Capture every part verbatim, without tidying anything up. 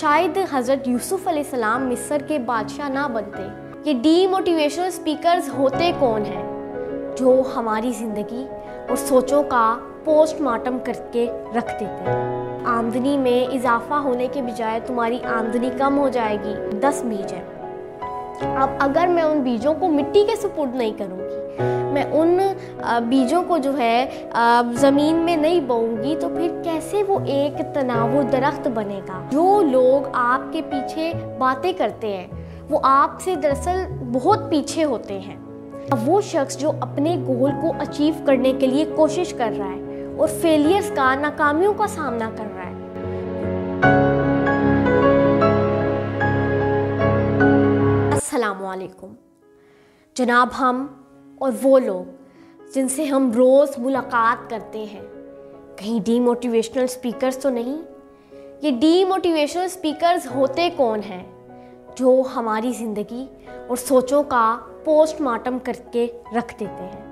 शायद हज़रत यूसुफ अलैहिस्सलाम मिस्र के बादशाह ना बनते। ये डीमोटिवेशनल स्पीकर्स होते कौन हैं जो हमारी ज़िंदगी और सोचों का पोस्टमार्टम करके रख देते हैं। आमदनी में इजाफा होने के बजाय तुम्हारी आमदनी कम हो जाएगी। दस बीज है, अब अगर मैं उन बीजों को मिट्टी के सुपुर्द नहीं करूँगी, मैं उन बीजों को जो है ज़मीन में नहीं बोऊंगी, तो फिर कैसे वो एक तनावुर दरख्त बनेगा। जो लोग आपके पीछे बातें करते हैं वो आपसे दरअसल बहुत पीछे होते हैं। वो शख्स जो अपने गोल को अचीव करने के लिए कोशिश कर रहा है और फेलियर्स का, नाकामियों का सामना कर रहा है। अस्सलामुअलैकुम जनाब, हम और वो लोग जिनसे हम रोज़ मुलाकात करते हैं कहीं डीमोटिवेशनल स्पीकर्स तो नहीं। ये डीमोटिवेशनल स्पीकर्स होते कौन हैं जो हमारी ज़िंदगी और सोचों का पोस्टमार्टम करके रख देते हैं।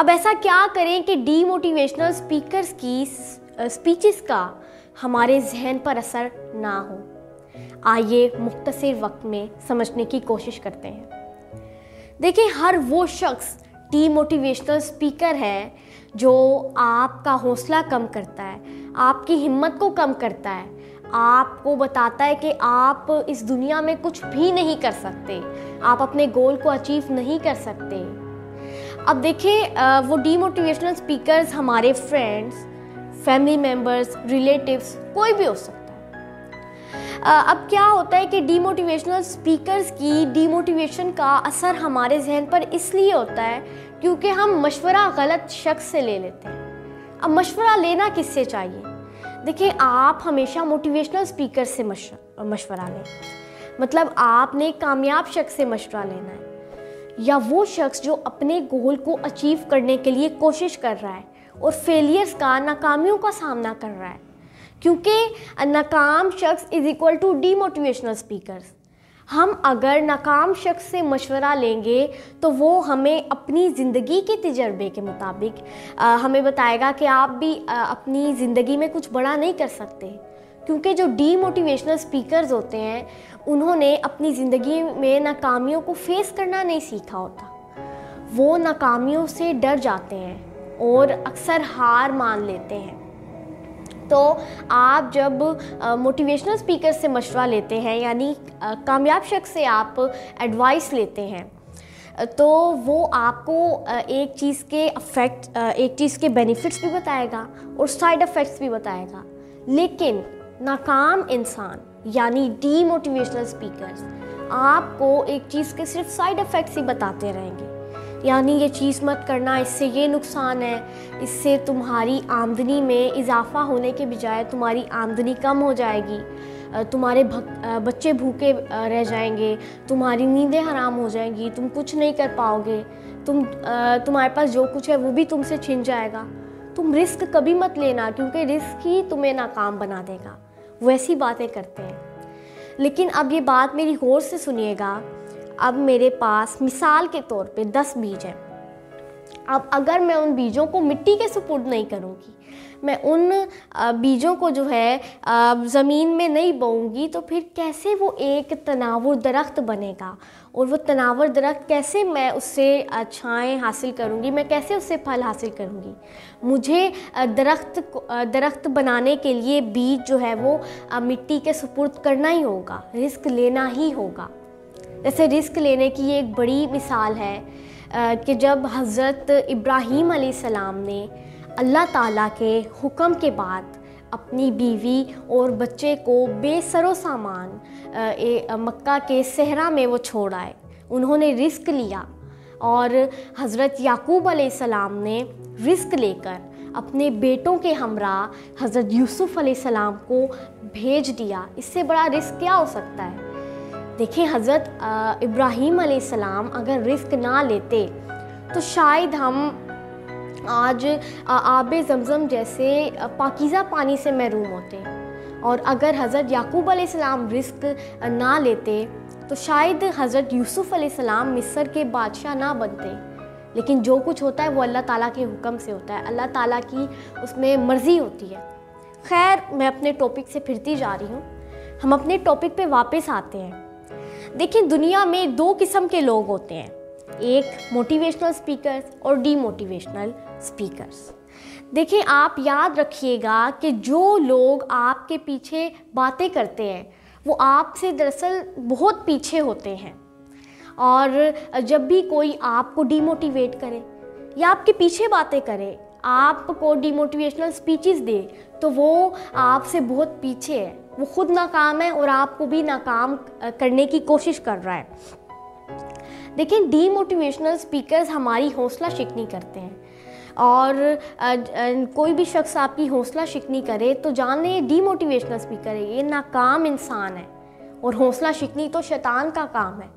अब ऐसा क्या करें कि डीमोटिवेशनल स्पीकर्स की स्पीचेस का हमारे जहन पर असर ना हो। आइए मुख्तसर वक्त में समझने की कोशिश करते हैं। देखिए, हर वो शख्स डीमोटिवेशनल स्पीकर है जो आपका हौसला कम करता है, आपकी हिम्मत को कम करता है, आपको बताता है कि आप इस दुनिया में कुछ भी नहीं कर सकते, आप अपने गोल को अचीव नहीं कर सकते। अब देखिए, वो डीमोटिवेशनल स्पीकर्स हमारे फ्रेंड्स, फैमिली मेम्बर्स, रिलेटिव्स, कोई भी हो सकता है। अब क्या होता है कि डीमोटिवेशनल स्पीकर्स की डीमोटिवेशन का असर हमारे जहन पर इसलिए होता है क्योंकि हम मशवरा गलत शख्स से ले लेते हैं। अब मशवरा लेना किससे चाहिए? देखिए, आप हमेशा मोटिवेशनल स्पीकर से मशवरा लें, मतलब आपने कामयाब शख्स से मशवरा लेना है, या वो शख्स जो अपने गोल को अचीव करने के लिए कोशिश कर रहा है और फेलियर्स का, नाकामियों का सामना कर रहा है। क्योंकि नाकाम शख्स is equal to demotivational speakers. हम अगर नाकाम शख्स से मशवरा लेंगे तो वो हमें अपनी ज़िंदगी के तजर्बे के मुताबिक आ, हमें बताएगा कि आप भी आ, अपनी ज़िंदगी में कुछ बड़ा नहीं कर सकते। क्योंकि जो डीमोटिवेशनल स्पीकर्स होते हैं उन्होंने अपनी ज़िंदगी में नाकामियों को फेस करना नहीं सीखा होता। वो नाकामियों से डर जाते हैं और अक्सर हार मान लेते हैं। तो आप जब मोटिवेशनल स्पीकर से मशवरा लेते हैं, यानी कामयाब शख्स से आप एडवाइस लेते हैं, तो वो आपको एक चीज़ के अफेक्ट एक चीज़ के बेनिफिट्स भी बताएगा और साइड इफ़ेक्ट्स भी बताएगा। लेकिन नाकाम इंसान यानी डीमोटिवेशनल स्पीकर्स आपको एक चीज़ के सिर्फ साइड इफ़ेक्ट्स ही बताते रहेंगे, यानी ये चीज़ मत करना, इससे ये नुकसान है, इससे तुम्हारी आमदनी में इजाफा होने के बजाय तुम्हारी आमदनी कम हो जाएगी, तुम्हारे बच्चे भूखे रह जाएंगे, तुम्हारी नींदें हराम हो जाएंगी, तुम कुछ नहीं कर पाओगे, तुम तुम्हारे पास जो कुछ है वो भी तुमसे छिन जाएगा। तुम रिस्क कभी मत लेना क्योंकि रिस्क ही तुम्हें नाकाम बना देगा। वो ऐसी बातें करते हैं। लेकिन अब ये बात मेरी गौर से सुनिएगा। अब मेरे पास मिसाल के तौर पे दस बीज हैं। अब अगर मैं उन बीजों को मिट्टी के सुपुर्द नहीं करूँगी, मैं उन बीजों को जो है ज़मीन में नहीं बोऊँगी, तो फिर कैसे वो एक तनावुर दरख्त बनेगा। और वो तनावुर दरख्त कैसे मैं उससे छाएँ हासिल करूँगी, मैं कैसे उससे फल हासिल करूँगी। मुझे दरख्त दरख्त बनाने के लिए बीज जो है वो मिट्टी के सुपुर्द करना ही होगा, रिस्क लेना ही होगा। जैसे रिस्क लेने की ये एक बड़ी मिसाल है कि जब हज़रत इब्राहीम अलैहिस्सलाम ने अल्लाह ताला के हुक्म के बाद अपनी बीवी और बच्चे को बेसरो सामान मक्का के सहरा में वो छोड़ आए, उन्होंने रिस्क लिया। और हज़रत याकूब अलैहिस्सलाम ने रिस्क लेकर अपने बेटों के हमरा हज़रत यूसुफ अलैहिस्सलाम को भेज दिया। इससे बड़ा रिस्क क्या हो सकता है। देखिए, हज़रत इब्राहीम अलैहिस्सलाम अगर रिस्क ना लेते तो शायद हम आज आबे ज़मज़म जैसे पाकीज़ा पानी से महरूम होते। और अगर हज़रत याकूब अलैहिस्सलाम रिस्क ना लेते तो शायद हज़रत यूसुफ अलैहिस्सलाम मिस्र के बादशाह ना बनते। लेकिन जो कुछ होता है वो अल्लाह ताला के हुक्म से होता है, अल्लाह ताला की उसमें मर्ज़ी होती है। खैर, मैं अपने टॉपिक से फिरती जा रही हूँ। हम अपने टॉपिक पे वापस आते हैं। देखिए, दुनिया में दो किस्म के लोग होते हैं, एक मोटिवेशनल स्पीकर्स और डीमोटिवेशनल स्पीकर्स। देखिए, आप याद रखिएगा कि जो लोग आपके पीछे बातें करते हैं वो आपसे दरअसल बहुत पीछे होते हैं, और जब भी कोई आपको डीमोटिवेट करे या आपके पीछे बातें करे, आपको डीमोटिवेशनल स्पीचेस दे, तो वो आपसे बहुत पीछे है, वो खुद नाकाम है और आपको भी नाकाम करने की कोशिश कर रहा है। देखिए, डीमोटिवेशनल स्पीकर्स हमारी हौसला शिकनी करते हैं, और कोई भी शख्स आपकी हौसला शिकनी करे तो जान लें डीमोटिवेशनल स्पीकर है, ये नाकाम इंसान है। और हौसला शिकनी तो शैतान का काम है,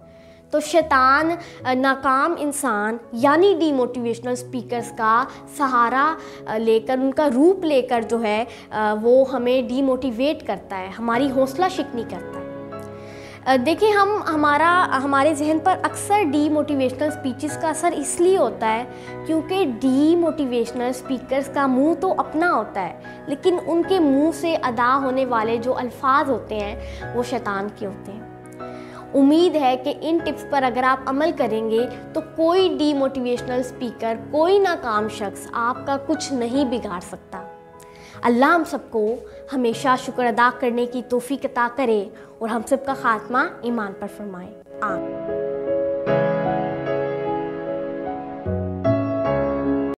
तो शैतान नाकाम इंसान यानी डीमोटिवेशनल स्पीकर्स का सहारा लेकर, उनका रूप लेकर जो है वो हमें डीमोटिवेट करता है, हमारी हौसला शिकनी करता है। देखिए, हम हमारा हमारे जहन पर अक्सर डीमोटिवेशनल स्पीचेस का असर इसलिए होता है क्योंकि डीमोटिवेशनल स्पीकर्स का मुंह तो अपना होता है, लेकिन उनके मुंह से अदा होने वाले जो अल्फाज होते हैं वो शैतान के होते हैं। उम्मीद है कि इन टिप्स पर अगर आप अमल करेंगे तो कोई डीमोटिवेशनल स्पीकर, कोई नाकाम शख्स आपका कुछ नहीं बिगाड़ सकता। अल्लाह हम सबको हमेशा शुक्र अदा करने की तौफीक अता करे और हम सबका खात्मा ईमान पर फरमाए। आमीन।